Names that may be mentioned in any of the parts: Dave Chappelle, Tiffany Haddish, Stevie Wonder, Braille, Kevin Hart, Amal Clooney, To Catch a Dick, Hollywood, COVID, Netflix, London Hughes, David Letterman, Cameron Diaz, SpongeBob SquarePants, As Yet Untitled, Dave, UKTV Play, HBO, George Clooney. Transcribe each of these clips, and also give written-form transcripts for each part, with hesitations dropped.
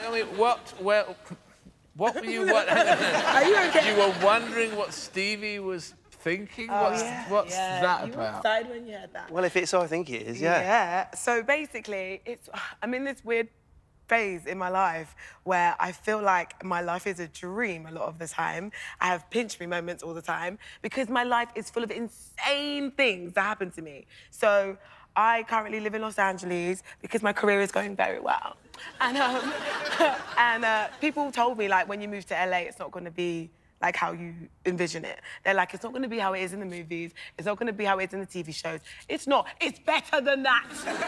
Tell me what were you? Are you okay? You were wondering what Stevie was thinking. Oh, what's that about? You died when you heard that. Well, if it's so, I think it is. Yeah. Yeah. So basically, I'm in this weird phase in my life where I feel like my life is a dream a lot of the time. I have pinch me moments all the time because my life is full of insane things that happen to me. So I currently live in Los Angeles because my career is going very well. And, people told me, like, when you move to LA, it's not going to be like how you envision it. They're like, it's not going to be how it is in the movies. It's not going to be how it is in the TV shows. It's not. It's better than that,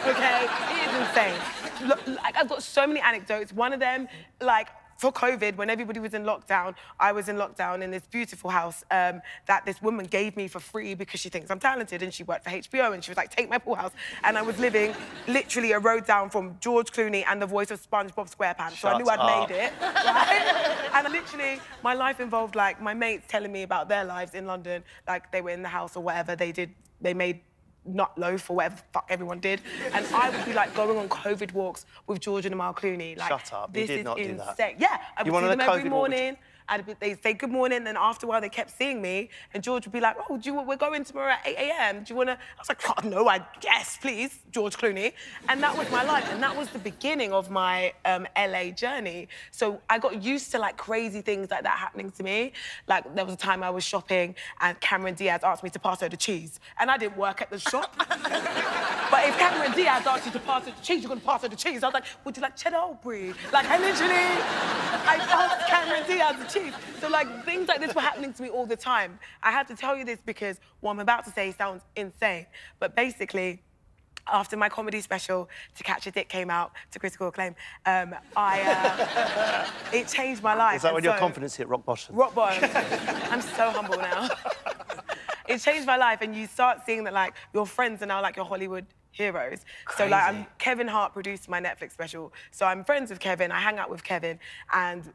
OK? It is insane. Look, like, I've got so many anecdotes. One of them, like, for COVID, when everybody was in lockdown, I was in lockdown in this beautiful house that this woman gave me for free because she thinks I'm talented, and she worked for HBO, and she was like, take my pool house. And I was living literally a road down from George Clooney and the voice of SpongeBob SquarePants. So I knew I'd made it, right? And literally, my life involved, like, my mates telling me about their lives in London, like, they were in the house or whatever they did, they made nut loaf or whatever the fuck everyone did. And I would be like going on COVID walks with George and Amal Clooney. Like, shut up, you did not do that. Yeah, I would see them every morning. They'd say good morning, then after a while they kept seeing me, and George would be like, oh, we're going tomorrow at 8 a.m. Do you want to? I was like, oh, no, yes, please, George Clooney. And that was my life, and that was the beginning of my LA journey. So I got used to, like, crazy things like that happening to me. Like, there was a time I was shopping, and Cameron Diaz asked me to pass her the cheese, and I didn't work at the shop. But if Cameron Diaz asked you to pass her the cheese, you're going to pass her the cheese. I was like, would you like cheddar or brie? Like, I passed Cameron Diaz the cheese. So, like, things like this were happening to me all the time. I had to tell you this because what I'm about to say sounds insane. But basically, after my comedy special, To Catch a Dick, came out to critical acclaim, it changed my life. Is that when your confidence hit rock bottom? Rock bottom. I'm so humble now. It changed my life, and you start seeing that, like, your friends are now, like, your Hollywood heroes. Crazy. So, like, Kevin Hart produced my Netflix special, so I'm friends with Kevin, I hang out with Kevin, and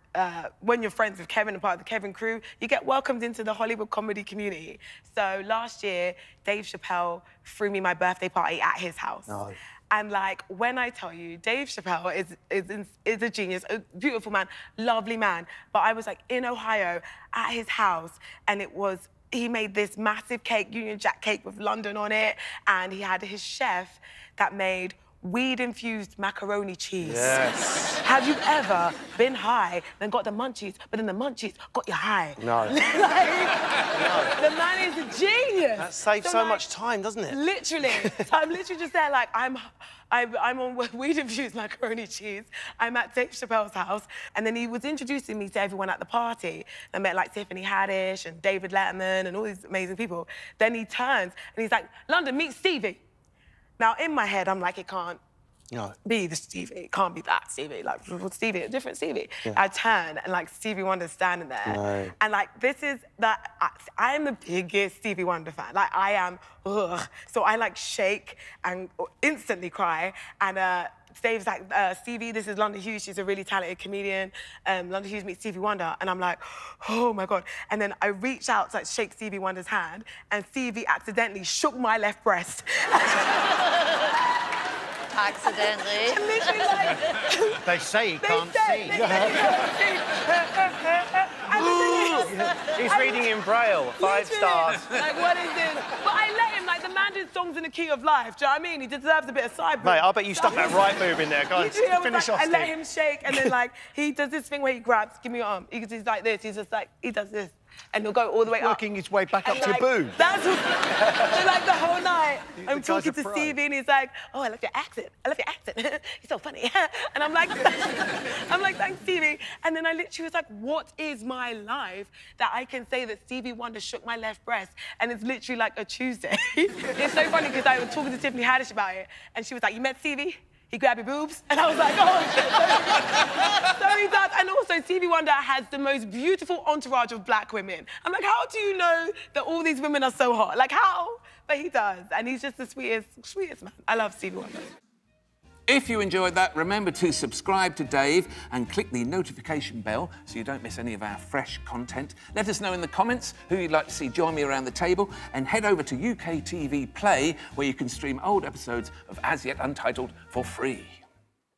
when you're friends with Kevin and part of the Kevin crew, you get welcomed into the Hollywood comedy community. So last year, Dave Chappelle threw me my birthday party at his house. No. And, like, when I tell you, Dave Chappelle is a genius, a beautiful man, lovely man, but I was, like, in Ohio at his house, and it was he made this massive cake, Union Jack cake with London on it, and he had his chef that made weed-infused macaroni cheese. Yes. Have you ever been high, then got the munchies, but then the munchies got you high? No. Like, no. The man is a genius. That saves so, like, much time, doesn't it? Literally. So I'm literally just there, like, I'm on weed-infused macaroni cheese. I'm at Dave Chappelle's house, and then he was introducing me to everyone at the party. I met, like, Tiffany Haddish and David Letterman and all these amazing people. Then he turns and he's like, London, meet Stevie. Now, in my head, I'm like, it can't be the Stevie. It can't be that Stevie. Like, Stevie, a different Stevie. Yeah. I turn, and, like, Stevie Wonder's standing there. No. And, like, this is that. I am the biggest Stevie Wonder fan. Like, I am, ugh. So I, like, shake and instantly cry. And Dave's like, Stevie, this is London Hughes. She's a really talented comedian. London Hughes meets Stevie Wonder. And I'm like, oh, my God. And then I reach out to, like, shake Stevie Wonder's hand, and Stevie accidentally shook my left breast. Accidentally. Literally, like, they say he can't see. He's reading in Braille. 5 stars. Like, what is this? But I let him, like, the man did songs in the key of life. Do you know what I mean? He deserves a bit of sideburns. Mate, I bet you stuck that right move in there. Go on, finish off. I let him shake, and then, like, he does this thing where he grabs, give me your arm. He's like this. He's just like, he does this. And he'll go all the way up. Working his way back up to your boob. That's what, like, the whole night. I'm talking to Stevie, and he's like, oh, I love your accent. I love your accent. He's so funny. And I'm like, I'm like, thanks, Stevie. And then I literally was like, what is my life that I can say that Stevie Wonder shook my left breast? And it's literally like a Tuesday. It's so funny because I was talking to Tiffany Haddish about it, and she was like, you met Stevie? He grabbed your boobs, and I was like, oh, shit. So he does. And also, Stevie Wonder has the most beautiful entourage of black women. I'm like, how do you know that all these women are so hot? Like, how? But he does, and he's just the sweetest, sweetest man. I love Stevie Wonder. If you enjoyed that, remember to subscribe to Dave and click the notification bell so you don't miss any of our fresh content. Let us know in the comments who you'd like to see join me around the table, and head over to UKTV Play where you can stream old episodes of As Yet Untitled for free.